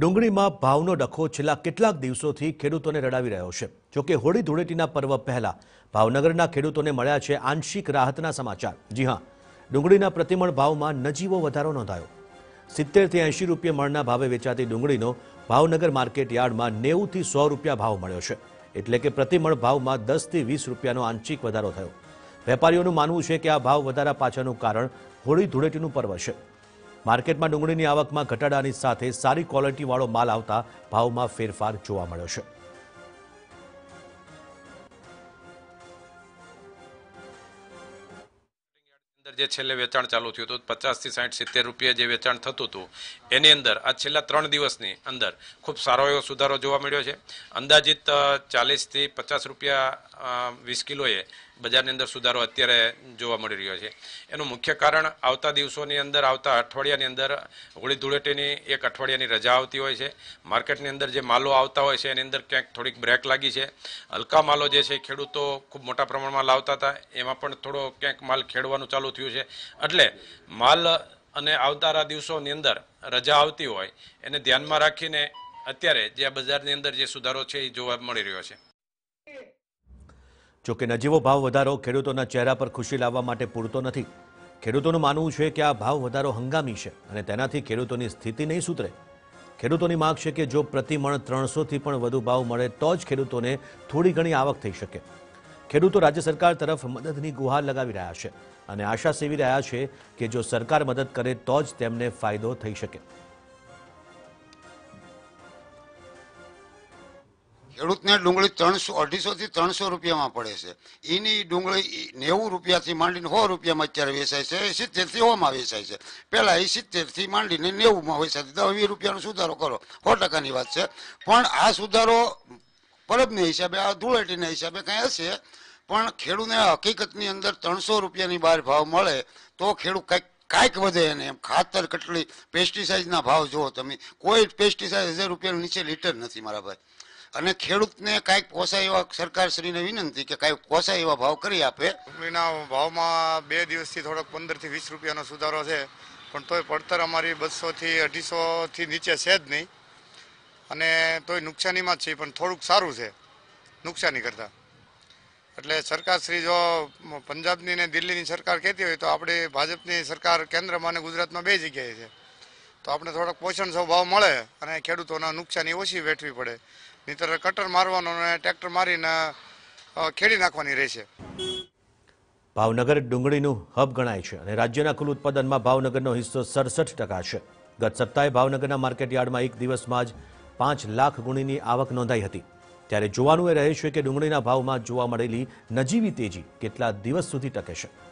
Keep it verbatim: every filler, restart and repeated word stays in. ડુંગળીમાં ભાવનો ડખો છેલ્લા કેટલાક દિવસોથી ખેડૂતોને રડાવી રહ્યો છે। જો કે હોળી ધૂળેટીના પર્વ પહેલા ભાવનગરના ખેડૂતોને મળ્યા છે આંશિક રાહતના સમાચાર। જી હા, ડુંગળીના પ્રતિમણ ભાવમાં નજીવો વધારો નોંધાયો। સિત્તેર થી એંશી રૂપિયા મણના ભાવે વેચાતી ડુંગળીનો ભાવનગર માર્કેટ યાર્ડમાં નેવું થી સો રૂપિયા ભાવ મળ્યો છે, એટલે કે પ્રતિમણ ભાવમાં દસ થી વીસ રૂપિયાનો આંશિક વધારો થયો। વેપારીઓનું માનવું છે કે આ ભાવ વધારા પાછળનું કારણ હોળી ધૂળેટીનું પર્વ છે। मार्केट में डूंगळी की आवक में घटाडानी साथे सारी क्वॉलिटी वालों माल आवता भाव में फेरफार जोवा मळ्यो छे। જે છેલ્લે વેચાણ ચાલુ થયું હતું પચાસથી સાઠ સિત્તેર રૂપિયા જે વેચાણ થતું હતું એની અંદર આ છેલ્લા ત્રણ દિવસની અંદર ખૂબ સારો એવો સુધારો જોવા મળ્યો છે। અંદાજિત ચાલીસથી પચાસ રૂપિયા વીસ કિલોએ બજારની અંદર સુધારો અત્યારે જોવા મળી રહ્યો છે। એનું મુખ્ય કારણ આવતા દિવસોની અંદર આવતા અઠવાડિયાની અંદર હોળી ધૂળેટીની એક અઠવાડિયાની રજા આવતી હોય છે। માર્કેટની અંદર જે માલો આવતા હોય છે એની અંદર ક્યાંક થોડીક બ્રેક લાગી છે। હલકા માલો જે છે ખેડૂતો ખૂબ મોટા પ્રમાણમાં લાવતા હતા, એમાં પણ થોડો ક્યાંક માલ ખેડવાનું ચાલુ થયું છે। એટલે માલ અને આવતા દિવસોની અંદર રજા આવતી હોય એને ધ્યાનમાં રાખીને અત્યારે જે બજારની અંદર જે સુધારો છે એ જોવા મળી રહ્યો છે। જો કે નજીવો ભાવ વધારો ખેડૂતોના ચહેરા પર ખુશી લાવવા માટે પૂરતો નથી। ખેડૂતોનું માનવું છે કે આ ભાવ વધારો હંગામી છે અને તેનાથી ખેડૂતોની સ્થિતિ નહીં સુધરે। ખેડૂતોની માંગ છે કે જો પ્રતિમણ ત્રણસો થી પણ વધુ ભાવ મળે તો જ ખેડૂતોને થોડી ઘણી આવક થઈ શકે। ખેડૂતો રાજ્ય સરકાર તરફ મદદની ગુહાર લગાવી રહ્યા છે અને આશા સેવી રહ્યા છે કે જો સરકાર મદદ કરે તો જ તેમને ફાયદો થઈ શકે। ખેડૂતને ડુંગળી ત્રણસો અઢીસો થી ત્રણસો રૂપિયામાં પડે છે, એની ડુંગળી નેવું રૂપિયાથી માંડીને સો રૂપિયામાં અત્યારે વેચાય છે, સિત્તેરથી સોમાં વેચાય છે। પહેલા એ સિત્તેરથી માંડીને નેવુંમાં વેચાય છે, દસ વીસ રૂપિયાનો સુધારો કરો સો ટકાની વાત છે। પણ આ સુધારો પરબને હિસાબે આ ધૂળેટીના હિસાબે કંઈ હશે, પણ ખેડૂતને હકીકતની અંદર ત્રણસો રૂપિયાની બહાર ભાવ મળે તો ખેડૂત કંઈક કાંઈક વધે એને એમ। ખાતર કેટલી પેસ્ટિસાઇડના ભાવ જુઓ તમે, કોઈ પેસ્ટિસાઇડ હજાર રૂપિયાની નીચે લીટર નથી મારા ભાઈ। અને ખેડૂતને કાંઈક પોસાય એવા સરકારશ્રીને વિનંતી કે કાંઈક પોસાય એવા ભાવ કરી આપે। ડુંગળીના ભાવમાં બે દિવસથી થોડોક પંદરથી વીસ રૂપિયાનો સુધારો છે, પણ તોય પડતર અમારી બસોથી અઢીસોથી નીચે છે જ નહીં અને તોય નુકસાનીમાં જ છે, પણ થોડુંક સારું છે નુકસાની કરતાં। એટલે સરકારશ્રી જો પંજાબની ને દિલ્હીની સરકાર કહેતી હોય તો આપણે ભાજપની સરકાર કેન્દ્રમાં અને ગુજરાતમાં બે જગ્યાએ છે, તો આપણે થોડોક પોષણ સૌ ભાવ મળે અને ખેડૂતોના નુકસાની ઓછી વેઠવી પડે, નહીંતર કટર મારવાનો ને ટ્રેક્ટર મારીને ખેડી નાખવાની રહેશે। ભાવનગર ડુંગળીનું હબ ગણાય છે અને રાજ્યના કુલ ઉત્પાદનમાં ભાવનગરનો હિસ્સો સડસઠ ટકા છે। ગત સપ્તાહે ભાવનગરના માર્કેટયાર્ડમાં એક દિવસમાં જ પાંચ લાખ ગુણીની આવક નોંધાઈ હતી। ત્યારે જોવાનું એ રહે છે કે ડુંગળીના ભાવમાં જોવા મળેલી નજીવી તેજી કેટલા દિવસ સુધી ટકે છે।